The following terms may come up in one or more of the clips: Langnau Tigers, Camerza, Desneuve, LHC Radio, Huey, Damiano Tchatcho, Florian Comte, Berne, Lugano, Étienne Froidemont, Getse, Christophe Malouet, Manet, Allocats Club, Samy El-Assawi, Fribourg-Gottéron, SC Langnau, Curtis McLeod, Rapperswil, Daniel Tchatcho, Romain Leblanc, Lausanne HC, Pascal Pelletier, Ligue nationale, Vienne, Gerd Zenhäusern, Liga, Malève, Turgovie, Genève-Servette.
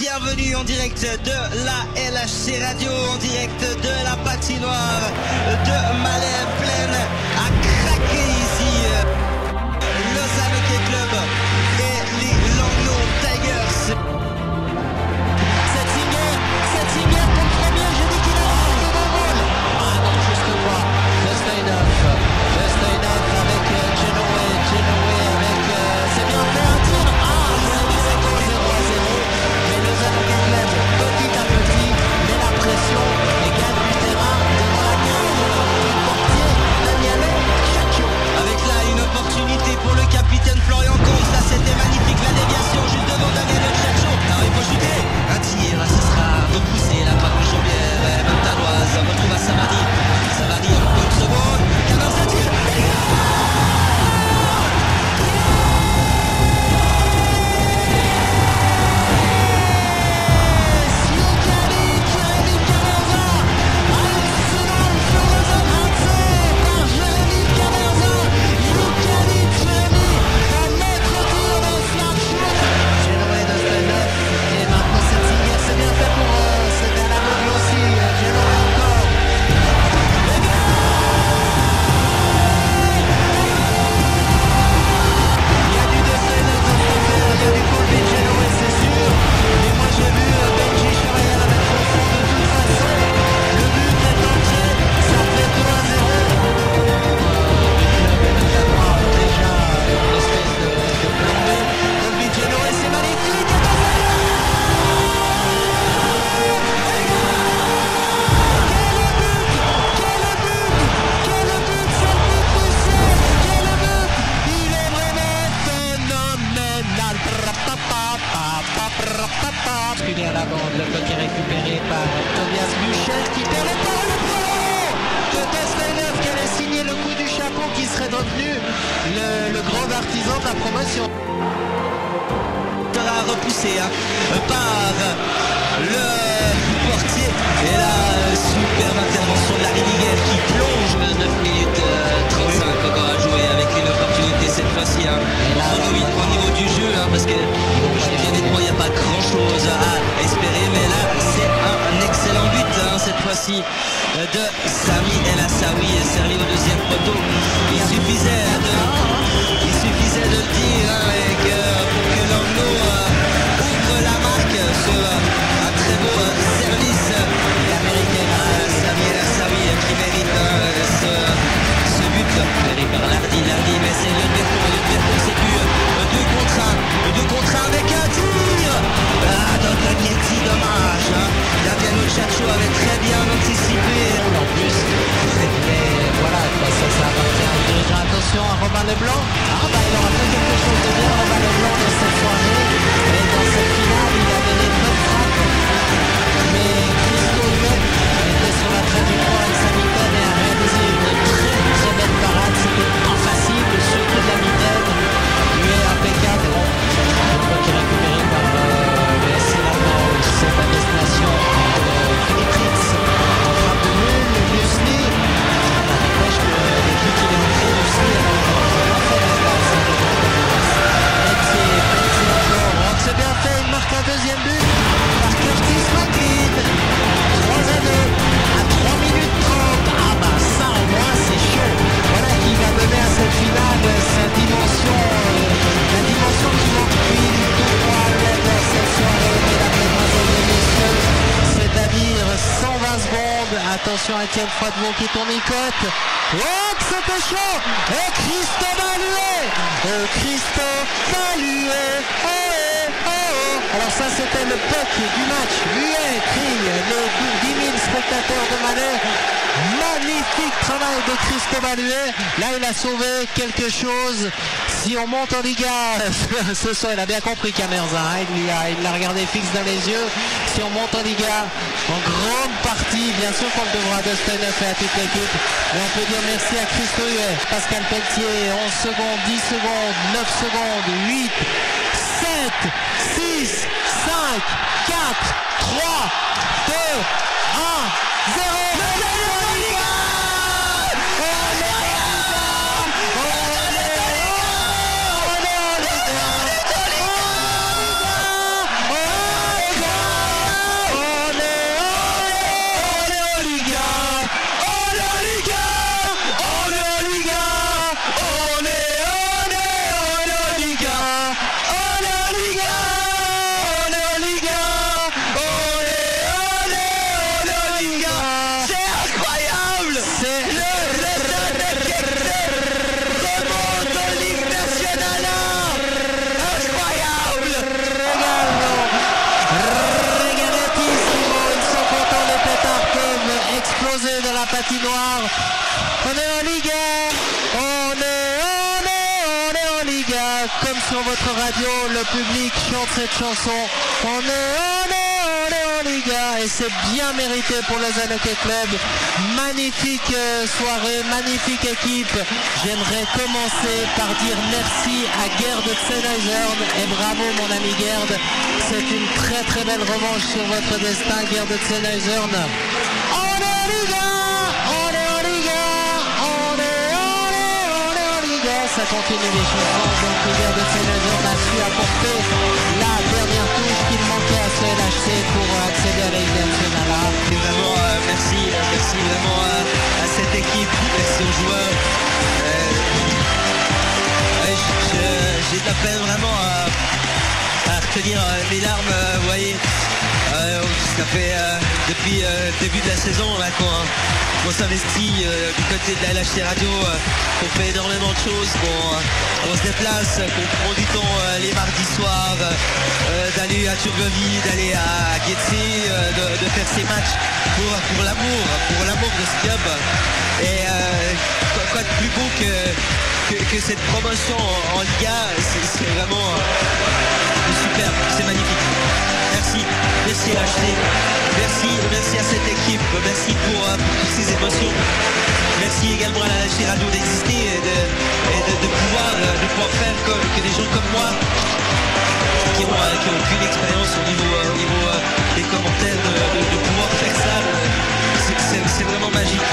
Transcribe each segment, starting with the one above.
bienvenue en direct de la LHC Radio, en direct de la patinoire de Malève, pleine à craquer ici. Lausanne HC Club et les Langnau Tigers. Cette signée comme premier, j'ai dit qu'il a marqué le vol. Ah non, juste pas, Desneuve avec Genève-Servette. Pour le capitaine Florian Comte, ça c'était magnifique, la déviation juste devant Daniel Tchatcho. Alors il faut shooter, un tir, là ce sera repoussé, la patte de Jambière, même Taloise, on retrouve à Savadi en une seconde, Camerza tire, de Samy El-Assawi est servi au deuxième poteau. Il suffisait de le dire et que, pour que Langnau ouvre la marque sur un très beau service. L'américain Samy El-Assawi qui mérite ce but mené par Lardy, mais c'est le détour, c'est du 2 contre 1 avec un tir. D'Ottaketti, dommage. Damiano Tchatcho avait très bien anticipé. En plus, mais voilà, ça appartient à un dirigeant. Attention à Romain Leblanc. Il aura fait quelque chose de bien, Romain Leblanc, dans cette soirée. Et dans cette finale, il a donné une bonne frappe. Mais Christophe était sur la traite du point avec sa mitaine et a réalisé une très belle parade. C'était pas facile, le surtout de la mitaine. Lui est impeccable. Qui est récupéré par le SC Langnau, c'est la destination de Félix. En frappe de nul, Lucely. La dépêche que l'équipe qui est montrée, Lucely, elle a fait la passe. C'est bien fait, il marque un deuxième but par Curtis McLeod. 3-2 à 3 minutes 30. Ça au moins c'est chaud. Voilà qui va donner à cette finale sa dimension, la dimension qui manque depuis longtemps à cette soirée, mesdames et messieurs, c'est-à-dire 120 secondes. Attention à Étienne Froidemont qui tourne une cote. Oh, c'était chaud. Et Christophe Malouet. Alors ça c'était le puck du match. Huey crie le 10 000 spectateurs de Manet. Magnifique travail de Christophe Malouet. Là il a sauvé quelque chose. Si on monte en Liga ce soir, il a bien compris Camerza, il l'a regardé fixe dans les yeux. Si on monte en Liga, en grande partie, bien sûr qu'on le devra à Desneuve et à toute l'équipe. Mais on peut dire merci à Christophe Huey. Pascal Pelletier, 11 secondes, 10 secondes, 9 secondes, 8, 7, 6, 5, 4, 3, 2, 1, 0. On est en Liga. disposé de la patinoire. On est en Ligue 1, on est en Ligue 1. Comme sur votre radio, le public chante cette chanson. On est en Ligue 1 et c'est bien mérité pour les Allocats Club. Magnifique soirée, magnifique équipe. J'aimerais commencer par dire merci à Gerd Zenhäusern et bravo mon ami Gerd. C'est une très très belle revanche sur votre destin, Gerd Zenhäusern. On est en Ligue 1, on est en Ligue 1, on est en Ligue 1. Ça continue les chansons, donc Gerd Zenhäusern a su apporter la dernière touche qui manquait à ce LHC pour accéder à la Ligue nationale. Évidemment, merci vraiment à cette équipe, merci aux joueurs. J'ai de la peine vraiment à retenir les larmes, vous voyez. Ça fait depuis le début de la saison là, qu'on s'investit du côté de la LHC Radio, qu'on fait énormément de choses, qu'on se déplace, qu'on prend du temps les mardis soirs, d'aller à Turgovie, d'aller à Getse, de faire ses matchs pour l'amour de ce club. Et quoi de plus beau que cette promotion en Liga, c'est vraiment superbe, c'est magnifique. Merci LHC, merci à cette équipe, merci pour toutes ces émotions, merci également à la LHC Radio d'exister et de pouvoir faire que des gens comme moi qui ont aucune expérience au niveau des commentaires de pouvoir faire ça, c'est vraiment magique,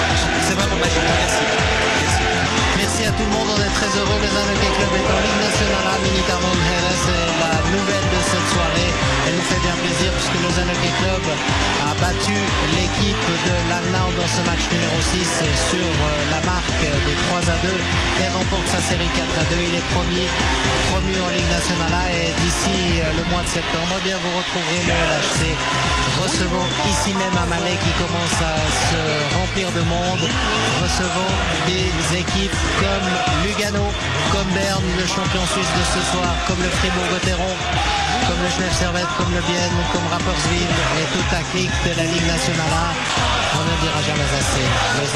merci à tout le monde, on est très heureux, les Allocats Club est en Ligue nationale, c'est la nouvelle de cette soirée. Elle nous fait bien plaisir puisque le Allocats Club a battu l'équipe de l'ANA dans ce match numéro 6 sur la marque de 3-2 et remporte sa série 4-2. Il est promu en Ligue nationale et d'ici le mois de septembre, bien vous retrouverez le LHC. Recevons ici même à Manet qui commence à se remplir de monde. Recevons des équipes comme Lugano, comme Berne, le champion suisse de ce soir, comme le Fribourg-Gottéron, comme le Genève-Servette, comme le Vienne, comme Rapperswil et toute la clique de la Ligue nationale. On ne dira jamais assez. Le